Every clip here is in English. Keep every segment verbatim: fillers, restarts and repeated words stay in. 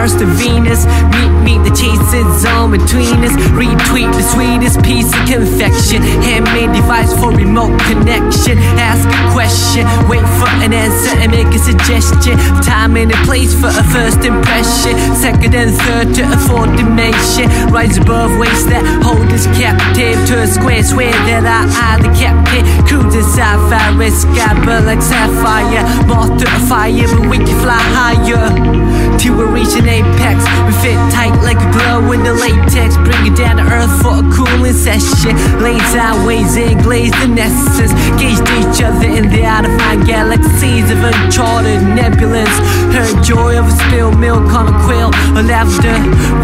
Mars to Venus. Meet me, the chasing zone between us. Retweet the sweetest piece of confection. Handmade device for remote connection. Ask a question, wait for an answer, and make a suggestion. Time and a place for a first impression. Second and third to a fourth dimension. Rise above waves that hold us captive. To a square, swear that I are the captain. Cruising sci-fi, red sky, burn like sapphire. Moth to a fire, but we can fly higher. Till we reach an apex, we fit tight like a blow in the latex. Bring it down to earth for a cooling session. Lanes out, ways in, glaze the essence. Gauge each other in the out of our galaxies of uncharted nebulas. Her joy of a spilled milk on a quill or laughter,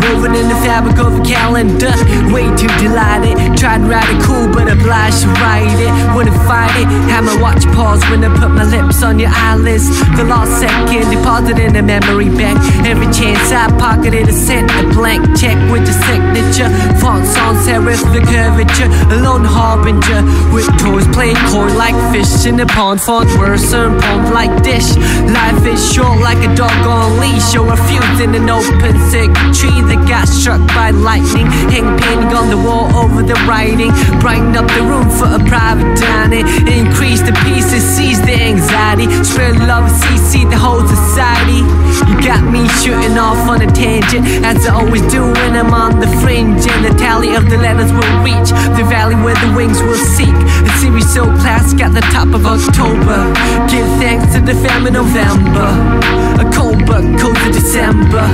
woven in the fabric of a calendar. Way too delighted, tried to write it cool, but obliged to write it. Wouldn't fight it, had my watch pause when I put my lips on your eyelids. The lost second deposited in the memory bank. Every chance I pocketed a cent, a blank check with the signature. Font sans serif, the curvature, a lone harbinger. With toys playing coy like fish in the pond, font worse and pond like dish. Life is short like a dog on leash, or a fuse in an open sick tree that got struck by lightning. Hang painting on the wall over the writing. Brighten up the room for a private dining. Increase the pieces, seize the anxiety. Spread love, C C the whole society. You got me shooting off on a tangent, as I always do when I'm on the fringe. And the tally of the letters will reach the valley where the wings will seek. The series so classic at the top of October. Give thanks to the fam in November, a cold but cold to December.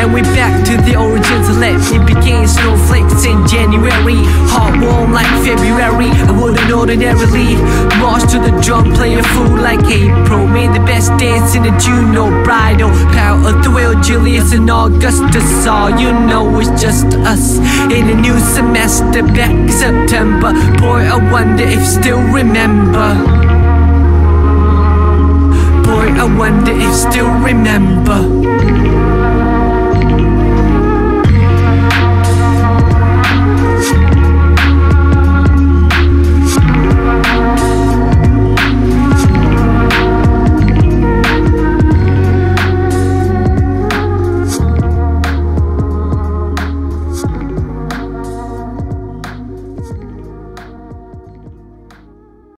And we back to the origins of life. It became snowflakes in January, hot warm like February. I wouldn't ordinarily march to the drum, play a fool like April. Made the best dance in the Juno bridal. Power of the whale, Julius and Augustus. All you know is just us in a new semester back in September. Boy, I wonder if you still remember. Boy, I wonder if you still remember.